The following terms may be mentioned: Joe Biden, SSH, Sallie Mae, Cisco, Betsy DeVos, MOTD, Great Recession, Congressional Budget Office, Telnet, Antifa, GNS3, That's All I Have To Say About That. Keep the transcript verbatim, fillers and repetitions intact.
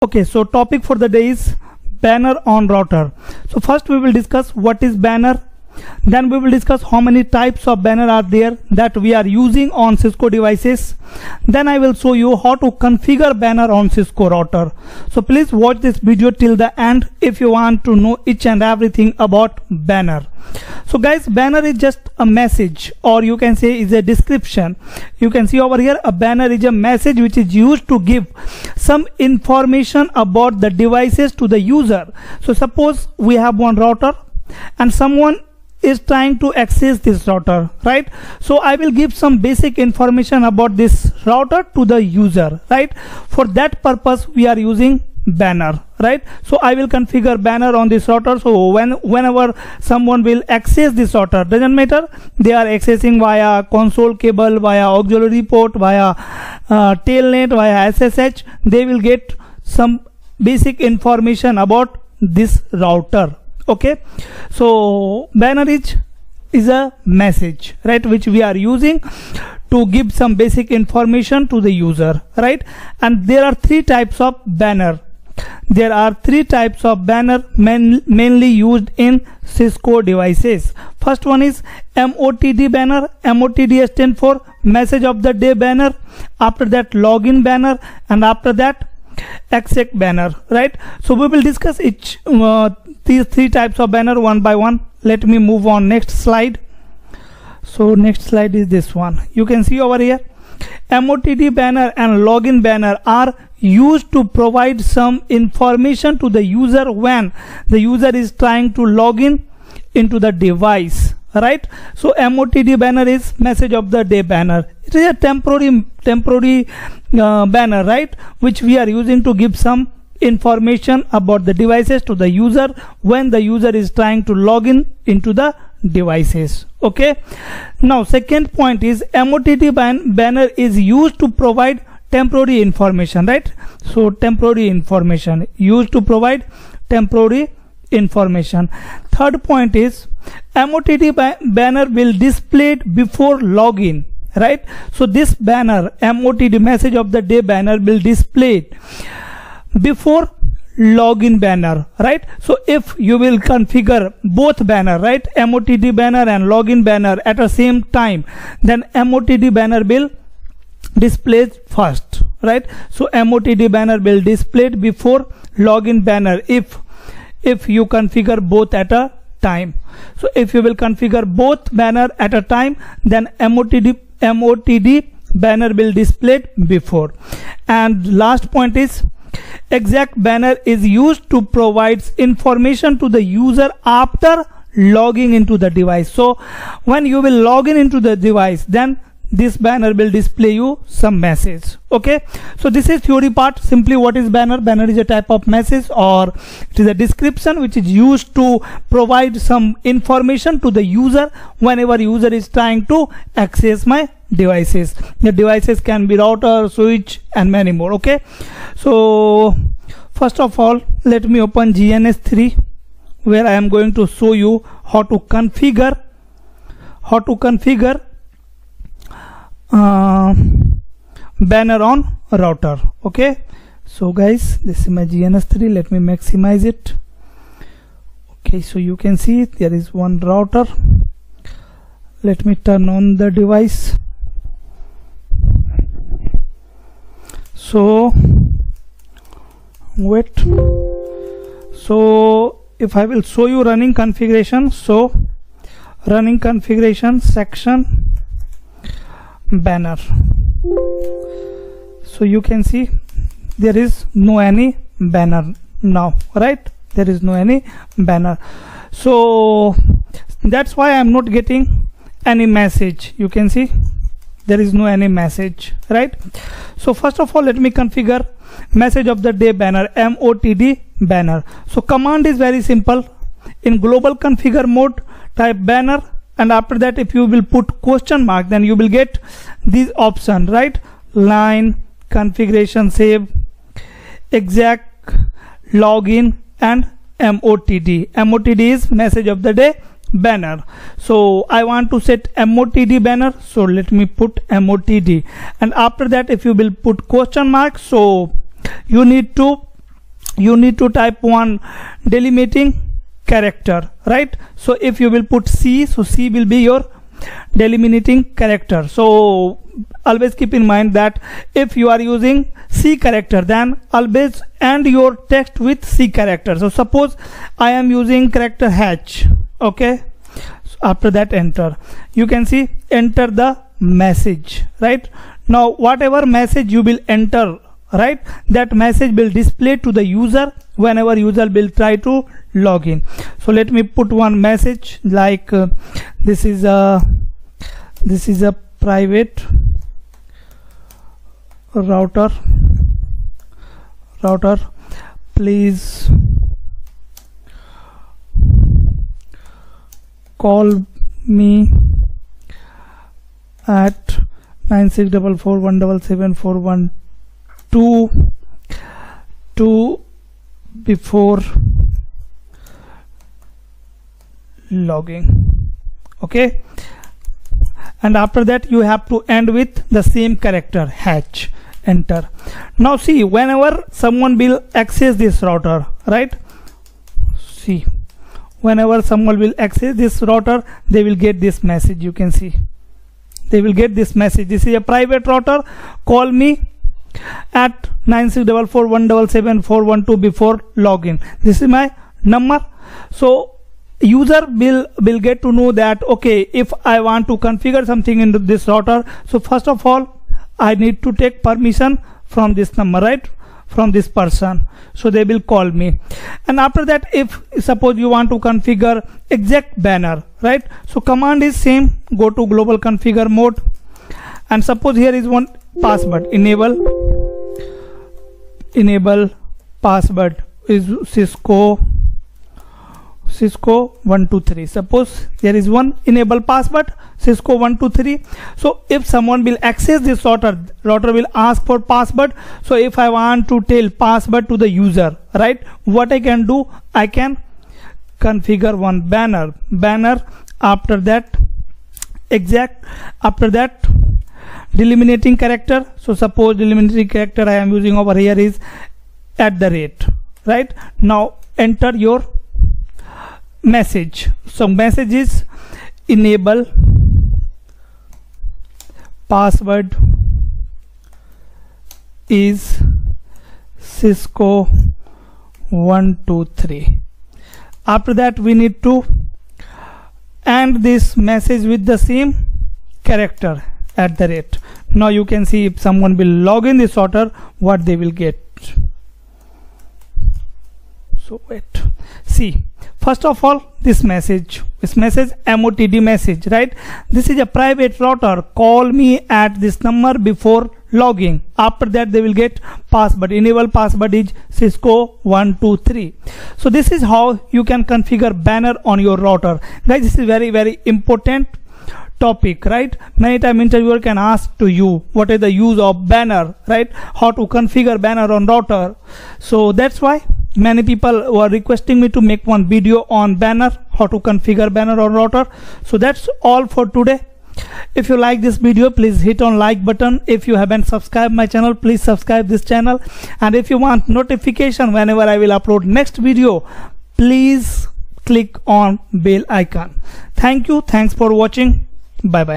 Okay, so topic for the day is banner on router. So first we will discuss what is banner, then we will discuss how many types of banner are there that we are using on Cisco devices. Then I will show you how to configure banner on Cisco router. So please watch this video till the end if you want to know each and everything about banner. So guys, banner is just a message, or you can say is a description. You can see over here, a banner is a message which is used to give some information about the devices to the user. So suppose we have one router and someone is trying to access this router, right? So I will give some basic information about this router to the user, right? For that purpose we are using banner, right? So I will configure banner on this router. So when whenever someone will access this router, doesn't matter they are accessing via console cable, via auxiliary port, via uh, telnet, via S S H, they will get some basic information about this router. Okay, so banner is is a message, right, which we are using to give some basic information to the user, right? And there are three types of banner. There are three types of banner main, mainly used in Cisco devices. First one is M O T D banner. M O T D stands for message of the day banner, after that login banner, and after that exec banner, right? So we will discuss each uh, these three types of banner one by one. Let me move on next slide. So next slide is this one. You can see over here, M O T D banner and login banner are used to provide some information to the user when the user is trying to log in into the device, right? So M O T D banner is message of the day banner. It is a temporary temporary uh, banner, right, which we are using to give some information about the devices to the user when the user is trying to log in into the devices. Okay, now second point is M O T D ban banner is used to provide temporary information, right? So temporary information, used to provide temporary information. Third point is M O T D ba banner will display it before login, right? So this banner, M O T D message of the day banner, will display it before login banner, right? So if you will configure both banner, right, M O T D banner and login banner at the same time, then M O T D banner will display first, right? So M O T D banner will display before login banner if if you configure both at a time. So if you will configure both banner at a time, then M O T D M O T D banner will display before. And last point is exec banner is used to provide information to the user after logging into the device. So when you will log in into the device, then this banner will display you some message. Okay, so this is theory part. Simply what is banner? Banner is a type of message, or it is a description which is used to provide some information to the user whenever user is trying to access my devices. The devices can be router, switch, and many more. Okay, so first of all let me open G N S three, where I am going to show you how to configure how to configure Uh, banner on router. Okay, so guys, this is my G N S three. Let me maximize it. Okay, so you can see there is one router. Let me turn on the device. So wait, so if I will show you running configuration, so running configuration section banner, so you can see there is no any banner now, right? There is no any banner. So that's why I am not getting any message. You can see there is no any message, right? So first of all let me configure message of the day banner, M O T D banner. So command is very simple. In global configure mode type banner, and after that if you will put question mark, then you will get this option, right? Line, configuration, save, exact, login, and M O T D. M O T D is message of the day banner. So I want to set M O T D banner, so let me put M O T D, and after that if you will put question mark, so you need to you need to type one delimiting character, right? So if you will put C, so C will be your delimiting character. So always keep in mind that if you are using C character, then always end your text with C character. So suppose I am using character H, okay, so after that enter, you can see enter the message, right? Now whatever message you will enter, right, that message will display to the user whenever user will try to log in. So let me put one message like uh, this is a this is a private router router please call me at nine six four four one seven seven four one two two before logging, okay. And after that you have to end with the same character H, enter. Now see, whenever someone will access this router, right, see whenever someone will access this router, they will get this message. You can see they will get this message. This is a private router, call me at nine six four four one seven seven four one two before login. This is my number. So user will will get to know that, okay, if I want to configure something into this router, so first of all I need to take permission from this number, right, from this person, so they will call me. And after that, if suppose you want to configure exact banner, right, so command is same, go to global configure mode, and suppose here is one password, enable enable password is Cisco Cisco one two three. Suppose there is one enable password Cisco one two three. So if someone will access this router, router will ask for password. So if I want to tell password to the user, right, what I can do, I can configure one banner banner after that exact, after that delimiting character. So suppose delimiting character I am using over here is at the rate, right? Now enter your message. So message is enable password is Cisco one two three. After that we need to end this message with the same character at the rate. Now you can see if someone will log in this router, what they will get. So wait, see, first of all this message, this message M O T D message, right? This is a private router, call me at this number before logging. After that they will get password, enable password is Cisco one two three. So this is how you can configure banner on your router. Guys, this is very very important topic, right? Many time interviewer can ask to you what is the use of banner, right, how to configure banner on router. So that's why many people were requesting me to make one video on banner, how to configure banner on router. So that's all for today. If you like this video, please hit on like button. If you haven't subscribed my channel, please subscribe this channel. And if you want notification whenever I will upload next video, please click on bell icon. Thank you. Thanks for watching. Bye bye.